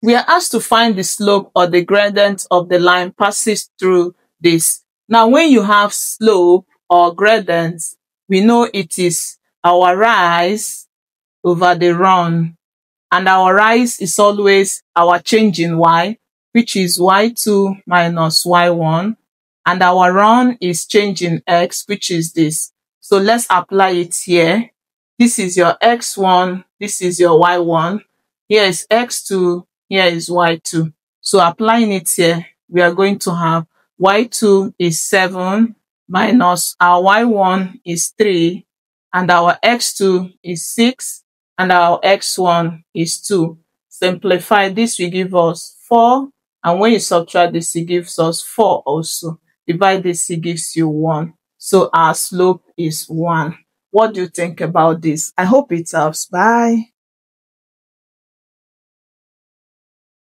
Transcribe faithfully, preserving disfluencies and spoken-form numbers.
We are asked to find the slope or the gradient of the line passes through this. Now, when you have slope or gradient, we know it is our rise over the run. And our rise is always our change in y, which is y two minus y one. And our run is change in x, which is this. So let's apply it here. This is your x one. This is your y one. Here is x two. Here is y two. So applying it here, we are going to have y two is seven minus our y one is three, and our x two is six, and our x one is two. Simplify this, will give us four, and when you subtract this, it gives us four also. Divide this, it gives you one. So our slope is one. What do you think about this? I hope it helps. Bye.